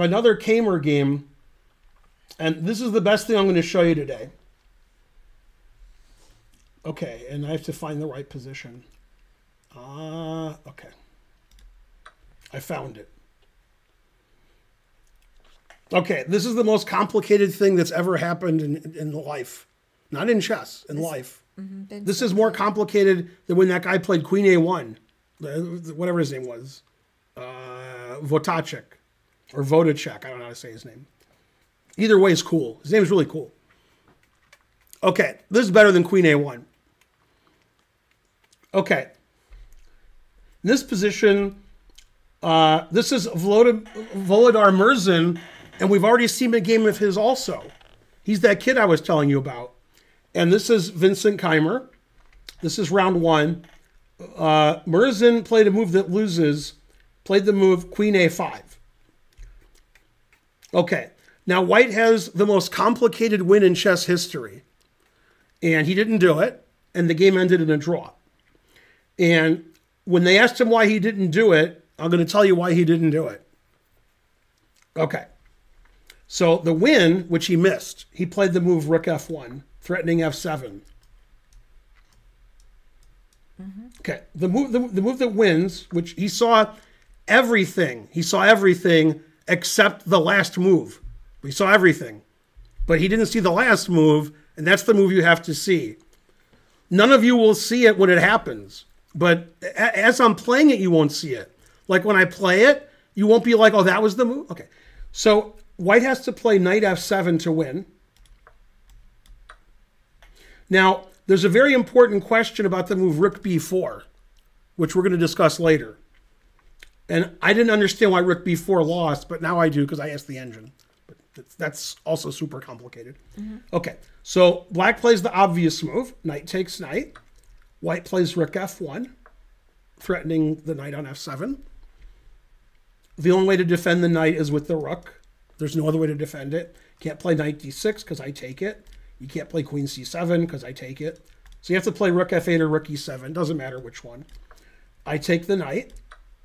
have another Keymer game, and this is the best thing I'm going to show you today. Okay, and I have to find the right position. Okay. I found it. Okay, this is the most complicated thing that's ever happened in life. Not in chess, in life. Mm-hmm. This is more complicated than when that guy played Queen A1, whatever his name was. Votáček, or Votáček, I don't know how to say his name. Either way is cool. His name is really cool. Okay, this is better than Queen A1. Okay. In this position, this is Volodar Murzin, and we've already seen a game of his also. He's that kid I was telling you about. And this is Vincent Keymer. This is round one. Murzin played a move that loses, played the move Queen A5. Okay, now White has the most complicated win in chess history. And he didn't do it, and the game ended in a draw. And when they asked him why he didn't do it, I'm going to tell you why he didn't do it. Okay. So the win, which he missed, he played the move Rook F1, threatening F7. Mm-hmm. Okay. The move that wins, which he saw everything. He saw everything except the last move. We saw everything. But he didn't see the last move, and that's the move you have to see. None of you will see it when it happens. But as I'm playing it, you won't see it. Like when I play it, you won't be like, oh, that was the move. Okay. So White has to play Knight F7 to win. Now, there's a very important question about the move Rook B4, which we're going to discuss later. And I didn't understand why Rook B4 lost, but now I do because I asked the engine. But that's also super complicated. Mm-hmm. Okay. So Black plays the obvious move. Knight takes knight. White plays Rook F1, threatening the knight on F7. The only way to defend the knight is with the rook. There's no other way to defend it. Can't play knight d6 because I take it. You can't play queen c7 because I take it. So you have to play rook f8 or rook e7. Doesn't matter which one. I take the knight.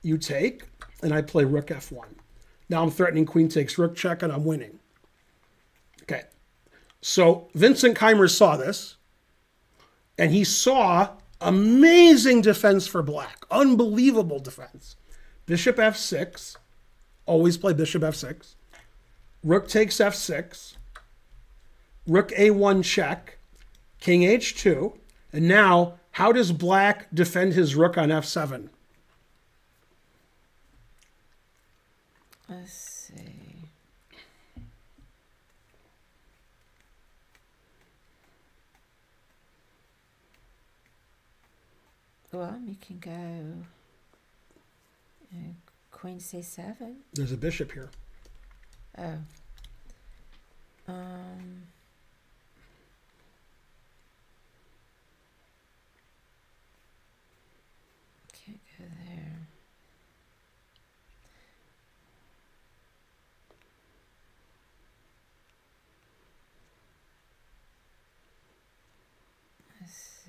You take. And I play rook f1. Now I'm threatening queen takes rook check and I'm winning. Okay. So Vincent Keymer saw this. And he saw amazing defense for Black. Unbelievable defense. Bishop f6. Always play bishop f6. Rook takes f6. Rook a1 check. King h2. And now, how does Black defend his rook on f7? Let's see. Well, you can go queen c7. There's a bishop here. Oh. Can't go there. Let's see.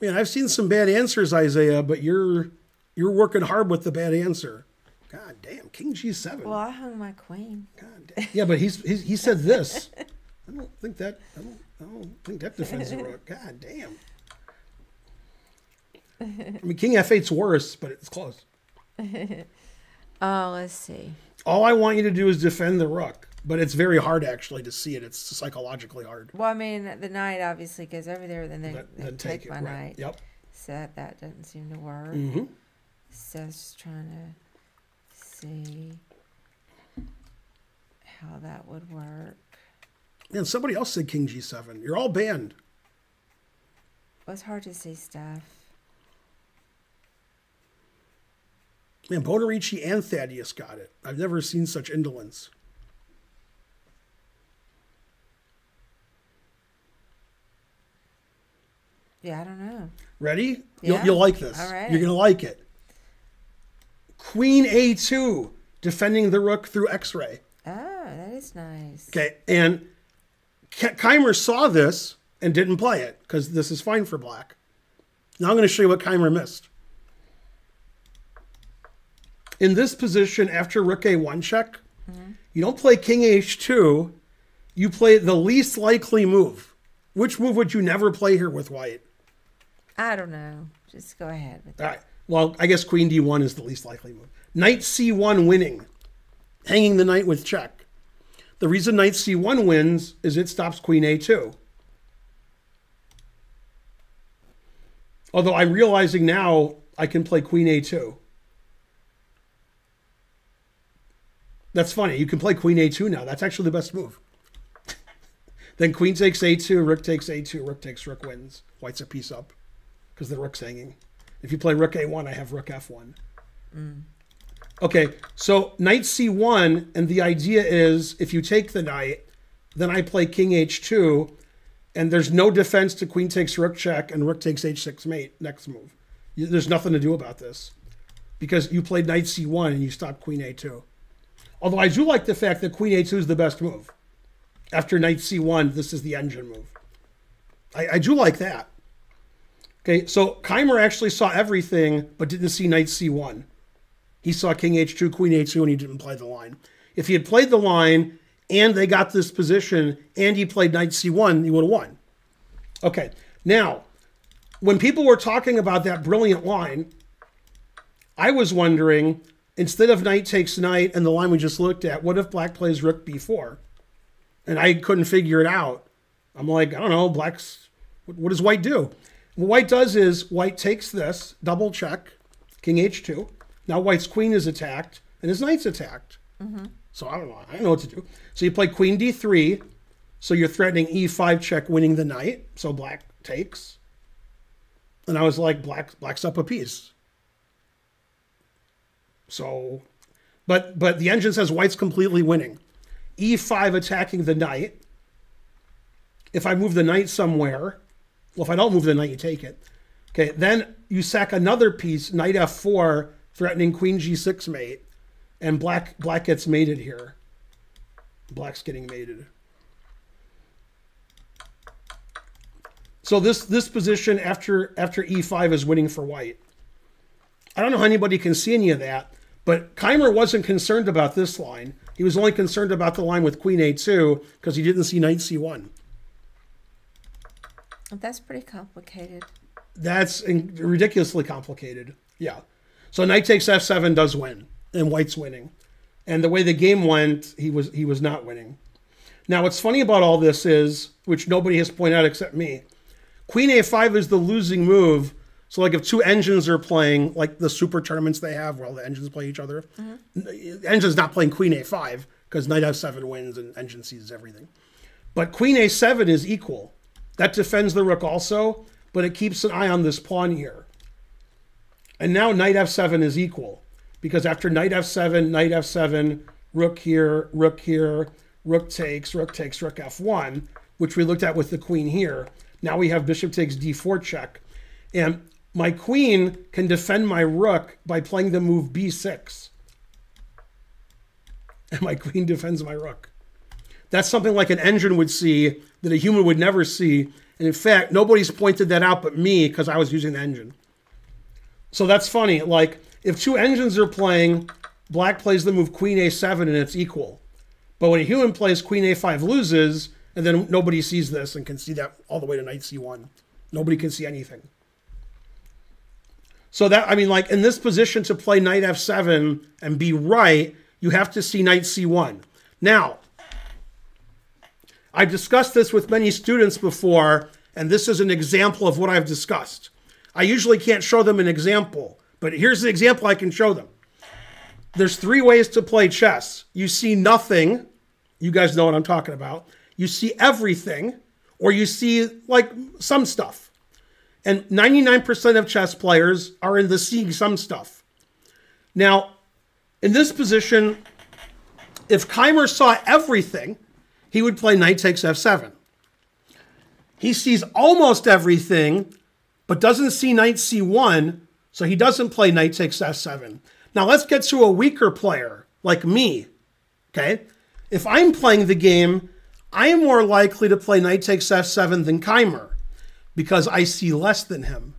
Man, I've seen some bad answers, Isaiah, but you're working hard with the bad answer. God damn, king g7. Well, I hung my queen. God damn. Yeah, but he said this. I don't think that defends the rook. God damn. I mean, king f8's worse, but it's close. Oh, let's see. All I want you to do is defend the rook, but it's very hard actually to see it. It's psychologically hard. Well, I mean, the knight obviously goes over there, then they take my knight. Yep. So that doesn't seem to work. Mm-hmm. So I was just trying to see how that would work. And somebody else said king g7. You're all banned. Well, it's hard to see stuff. Man, Bonarici and Thaddeus got it. I've never seen such indolence. Yeah, I don't know. Ready? Yeah. You'll like this. All right. You're going to like it. Queen A2, defending the rook through X-ray. Oh, that is nice. Okay, and Keymer saw this and didn't play it because this is fine for Black. Now I'm going to show you what Keymer missed. in this position after rook a1 check, mm-hmm. you don't play king h2. You play the least likely move. Which move would you never play here with white? I don't know. Just go ahead with that. All right. Well, I guess queen d1 is the least likely move. Knight c1 winning. Hanging the knight with check. The reason knight c1 wins is it stops queen a2. Although I'm realizing now I can play queen a2. That's funny. You can play queen a2 now. That's actually the best move. Then queen takes a2, rook takes rook wins. White's a piece up because the rook's hanging. If you play rook a1, I have rook f1. Mm. Okay, so knight c1, and the idea is if you take the knight, then I play king h2, and there's no defense to queen takes rook check and rook takes h6 mate next move. There's nothing to do about this because you played knight c1 and you stopped queen a2. Although I do like the fact that queen a2 is the best move. After knight c1, this is the engine move. I do like that. Okay, so Keymer actually saw everything, but didn't see knight c1. He saw king h2, queen h2, and he didn't play the line. If he had played the line, and they got this position, and he played knight c1, he would have won. Okay, now, when people were talking about that brilliant line, I was wondering, instead of knight takes knight and the line we just looked at, what if black plays rook b4? And I couldn't figure it out. I'm like, I don't know, black's, what does white do? What white does is white takes this, double check, king h2. Now white's queen is attacked and his knight's attacked. Mm-hmm. So I don't know what to do. So you play queen d3. So you're threatening e5 check, winning the knight. So black takes. And I was like, black's up a piece. So, but the engine says white's completely winning. e5 attacking the knight. If I move the knight somewhere, well, if I don't move the knight, you take it. Okay, then you sack another piece, knight f4, threatening queen g6 mate, and black gets mated here. Black's getting mated. So this position after e5 is winning for white. I don't know how anybody can see any of that, but Keymer wasn't concerned about this line. He was only concerned about the line with queen a2 because he didn't see knight c1. That's pretty complicated. That's ridiculously complicated. Yeah. So knight takes f7 does win, and white's winning. And the way the game went, he was not winning. Now, what's funny about all this is, which nobody has pointed out except me, queen a5 is the losing move. So like if two engines are playing, like the super tournaments they have, where all the engines play each other, mm-hmm. Engine's not playing queen a5 because knight f7 wins and engine seizes everything. But queen a7 is equal. That defends the rook also, but it keeps an eye on this pawn here. And now knight f7 is equal because after knight f7, rook here, rook here, rook takes, rook f1, which we looked at with the queen here. Now we have bishop takes d4 check. And my queen can defend my rook by playing the move b6. And my queen defends my rook. That's something like an engine would see that a human would never see. And in fact, nobody's pointed that out but me because I was using the engine. So that's funny. Like, if two engines are playing, black plays the move queen a7 and it's equal. But when a human plays queen a5 loses, and then nobody sees this and can see that all the way to knight c1. Nobody can see anything. So that, I mean, like in this position to play knight f7 and be right, you have to see knight c1. Now, I've discussed this with many students before, and this is an example of what I've discussed. I usually can't show them an example, but here's the example I can show them. There's three ways to play chess. You see nothing. You guys know what I'm talking about. You see everything, or you see like some stuff. And 99% of chess players are in the seeing some stuff. Now, in this position, if Keymer saw everything, he would play knight takes f7. He sees almost everything, but doesn't see knight c1, so he doesn't play knight takes f7. Now, let's get to a weaker player, like me, okay? If I'm playing the game, I am more likely to play knight takes f7 than Keymer, because I see less than him.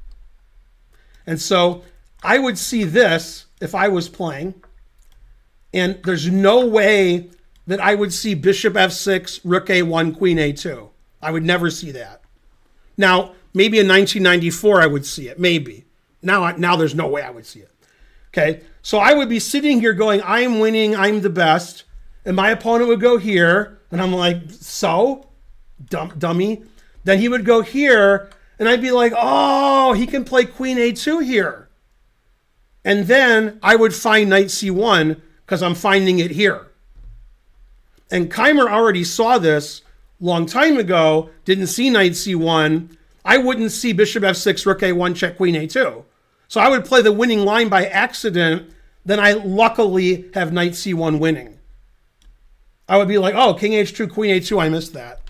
And so I would see this if I was playing, And there's no way that I would see bishop f6, rook a1, queen a2. I would never see that. Now, maybe in 1994 I would see it, maybe. Now there's no way I would see it. Okay, so I would be sitting here going, I'm winning, I'm the best. And my opponent would go here, and I'm like, so? Dummy. Then he would go here, and I'd be like, oh, he can play queen a2 here. And then I would find knight c1 because I'm finding it here. And Keymer already saw this long time ago, didn't see knight c1. I wouldn't see bishop f6, rook a1, check queen a2. So I would play the winning line by accident. Then I luckily have knight c1 winning. I would be like, oh, king h2, queen a2, I missed that.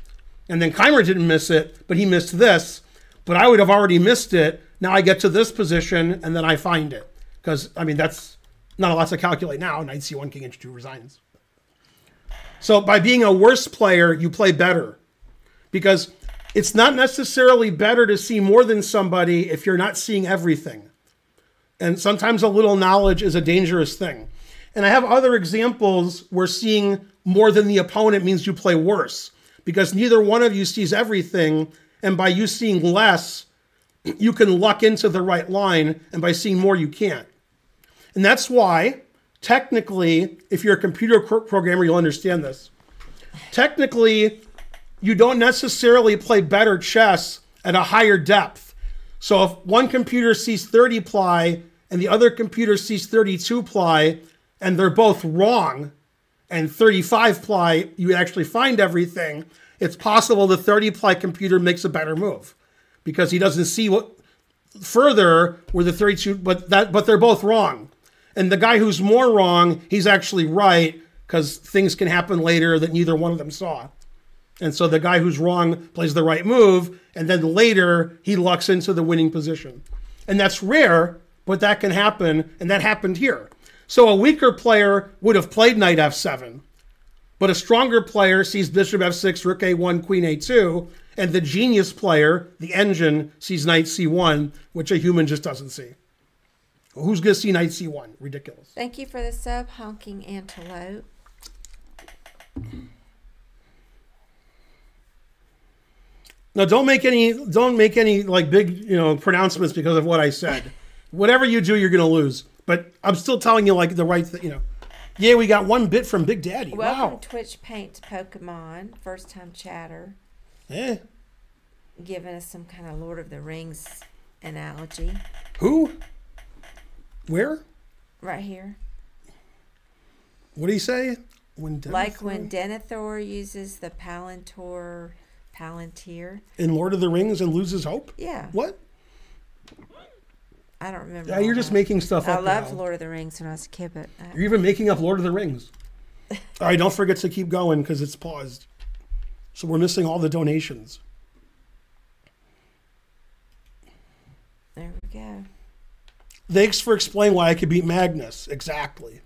And then Keymer didn't miss it, but he missed this. But I would have already missed it. Now I get to this position, and then I find it. Because, I mean, that's not a lot to calculate now. Knight c1, king h2 resigns. So by being a worse player, you play better. Because it's not necessarily better to see more than somebody if you're not seeing everything. And sometimes a little knowledge is a dangerous thing. And I have other examples where seeing more than the opponent means you play worse. Because neither one of you sees everything, and by you seeing less, you can luck into the right line, and by seeing more, you can't. And that's why, technically, if you're a computer programmer, you'll understand this. Technically, you don't necessarily play better chess at a higher depth. So if one computer sees 30 ply, and the other computer sees 32 ply, and they're both wrong, and 35 ply, you actually find everything, it's possible the 30 ply computer makes a better move because he doesn't see what further where the 32, but they're both wrong. And the guy who's more wrong, he's actually right because things can happen later that neither one of them saw. And so the guy who's wrong plays the right move, and then later he lucks into the winning position. And that's rare, but that can happen, and that happened here. So a weaker player would have played knight f7, but a stronger player sees bishop f6, rook a1, queen a2, and the genius player, the engine, sees knight c1, which a human just doesn't see. Who's going to see knight c1? Ridiculous. Thank you for the sub, Honking Antelope. Now don't make any like big, you know, pronouncements because of what I said. Whatever you do, you're going to lose. But I'm still telling you, like, the right thing, you know. Yeah, we got one bit from Big Daddy. Welcome, wow. Twitch Paints Pokemon, first-time chatter. Yeah. Giving us some kind of Lord of the Rings analogy. Who? Where? Right here. What do you say? When Denethor? Like when Denethor uses the Palantir. In Lord of the Rings and loses hope? Yeah. What? I don't remember. Yeah, you're just making stuff up. I loved Lord of the Rings when I was a kid, but... You're even making up Lord of the Rings. All right, don't forget to keep going because it's paused. So we're missing all the donations. There we go. Thanks for explaining why I could beat Magnus. Exactly.